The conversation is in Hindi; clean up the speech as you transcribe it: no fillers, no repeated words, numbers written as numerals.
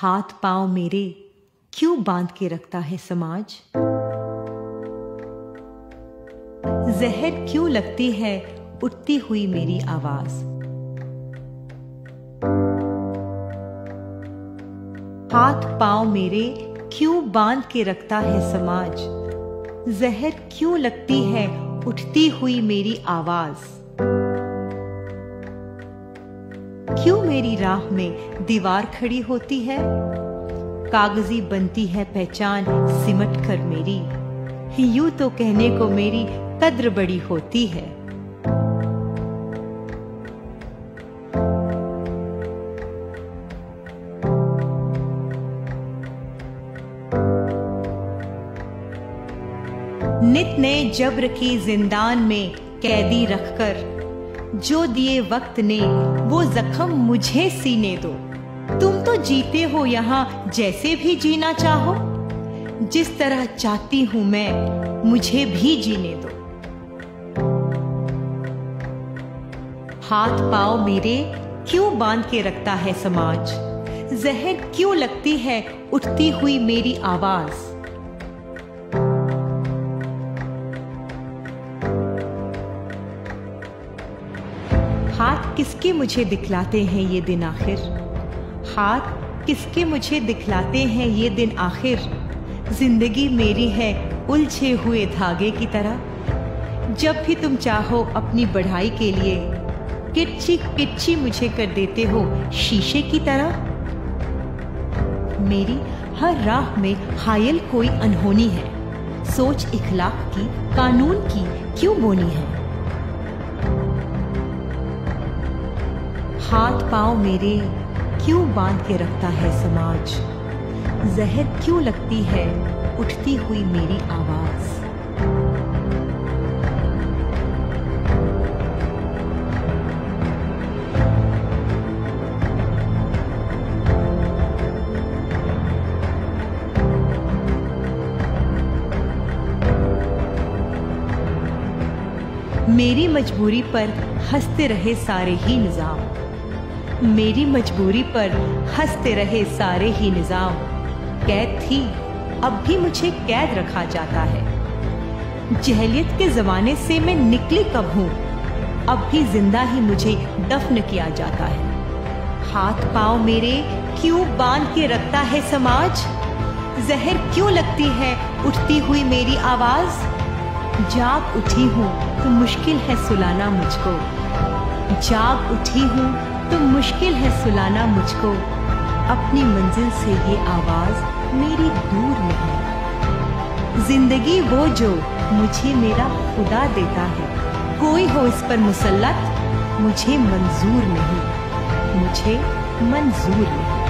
हाथ पांव मेरे क्यों बांध के रखता है समाज? जहर क्यों लगती है उठती हुई मेरी आवाज? हाथ पांव मेरे क्यों बांध के रखता है समाज? जहर क्यों लगती है उठती हुई मेरी आवाज? क्यों मेरी राह में दीवार खड़ी होती है? कागजी बनती है पहचान सिमट कर मेरी, यूं तो कहने को मेरी कद्र बड़ी होती है। नित नए जब्र के जिंदान में कैदी रखकर जो दिए वक्त ने वो जख्म मुझे सीने दो। तुम तो जीते हो यहाँ जैसे भी जीना चाहो, जिस तरह चाहती हूँ मैं मुझे भी जीने दो। हाथ पाँव मेरे क्यों बांध के रखता है समाज? जहर क्यों लगती है उठती हुई मेरी आवाज? हाथ किसके मुझे दिखलाते हैं ये दिन आखिर? हाथ किसके मुझे दिखलाते हैं ये दिन आखिर? जिंदगी मेरी है उलझे हुए धागे की तरह, जब भी तुम चाहो अपनी बढ़ाई के लिए किरची किरची मुझे कर देते हो शीशे की तरह। मेरी हर राह में हायल कोई अनहोनी है, सोच इखलाक की कानून की क्यों बोनी है? हाथ पाँव मेरे क्यों बांध के रखता है समाज? जहर क्यों लगती है उठती हुई मेरी आवाज? मेरी मजबूरी पर हंसते रहे सारे ही निजाम। मेरी मजबूरी पर हंसते रहे सारे ही निजाम। कैद थी अब भी मुझे कैद रखा जाता है। जहलियत के जमाने से मैं निकली कब हूँ, अब भी जिंदा ही मुझे दफन किया जाता है। हाथ पाँव मेरे क्यों बांध के रखता है समाज? जहर क्यों लगती है उठती हुई मेरी आवाज? जाग उठी हूँ तो मुश्किल है सुलाना मुझको। जाग उठी हूँ तो मुश्किल है सुलाना मुझको। अपनी मंजिल से ये आवाज मेरी दूर में है। जिंदगी वो जो मुझे मेरा खुदा देता है, कोई हो इस पर मुसल्लत मुझे मंजूर नहीं, मुझे मंजूर नहीं।